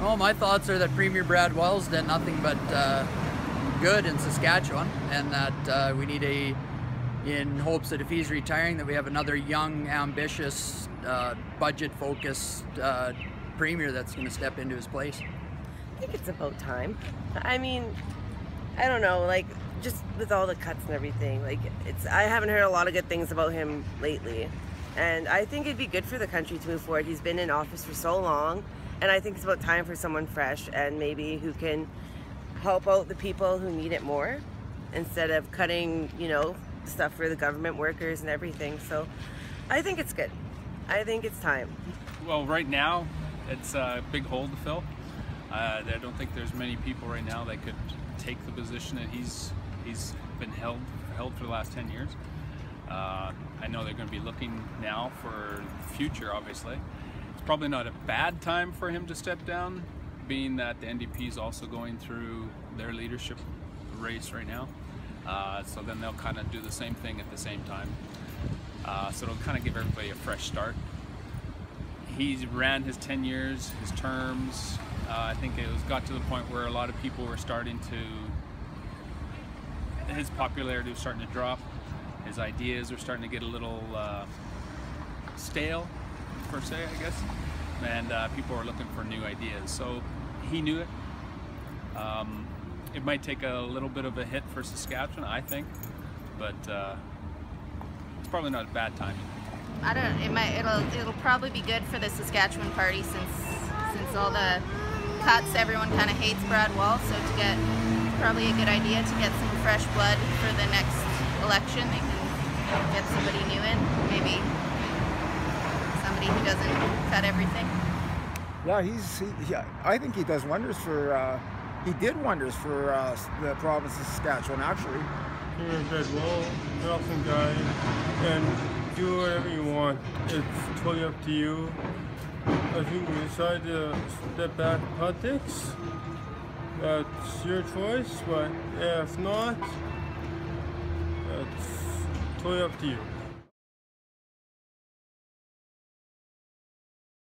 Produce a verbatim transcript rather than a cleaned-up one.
Well, my thoughts are that Premier Brad Wall's done nothing but uh, good in Saskatchewan, and that uh, we need a, in hopes that if he's retiring, that we have another young, ambitious, uh, budget-focused uh, Premier that's going to step into his place. I think it's about time. I mean, I don't know, like, just with all the cuts and everything, like, it's, I haven't heard a lot of good things about him lately. And I think it'd be good for the country to move forward. He's been in office for so long, and I think it's about time for someone fresh and maybe who can help out the people who need it more, instead of cutting, you know, stuff for the government workers and everything. So I think it's good. I think it's time. Well, right now, it's a big hole to fill. Uh, I don't think there's many people right now that could take the position that he's he's been held held for the last ten years. Uh, I know they're going to be looking now for the future, obviously. It's probably not a bad time for him to step down, being that the N D P is also going through their leadership race right now. Uh, so then they'll kind of do the same thing at the same time. Uh, so it'll kind of give everybody a fresh start. He's ran his ten years, his terms. Uh, I think it was got to the point where a lot of people were starting to, his popularity was starting to drop. His ideas are starting to get a little uh, stale, per se, I guess, and uh, people are looking for new ideas. So he knew it. Um, it might take a little bit of a hit for Saskatchewan, I think, but uh, it's probably not a bad timing. I don't. It might. It'll. It'll probably be good for the Saskatchewan party since since all the cuts. Everyone kind of hates Brad Wall, so to get probably a good idea to get some fresh blood for the next election. They can get somebody new in, maybe somebody who doesn't cut everything. Yeah, he's. He, yeah, I think he does wonders for. Uh, he did wonders for uh, the province of Saskatchewan, actually. Here's Brad Wall, awesome guy, and do whatever you want. It's totally up to you. If you decide to step back in politics, that's your choice. But if not, it's totally up to you.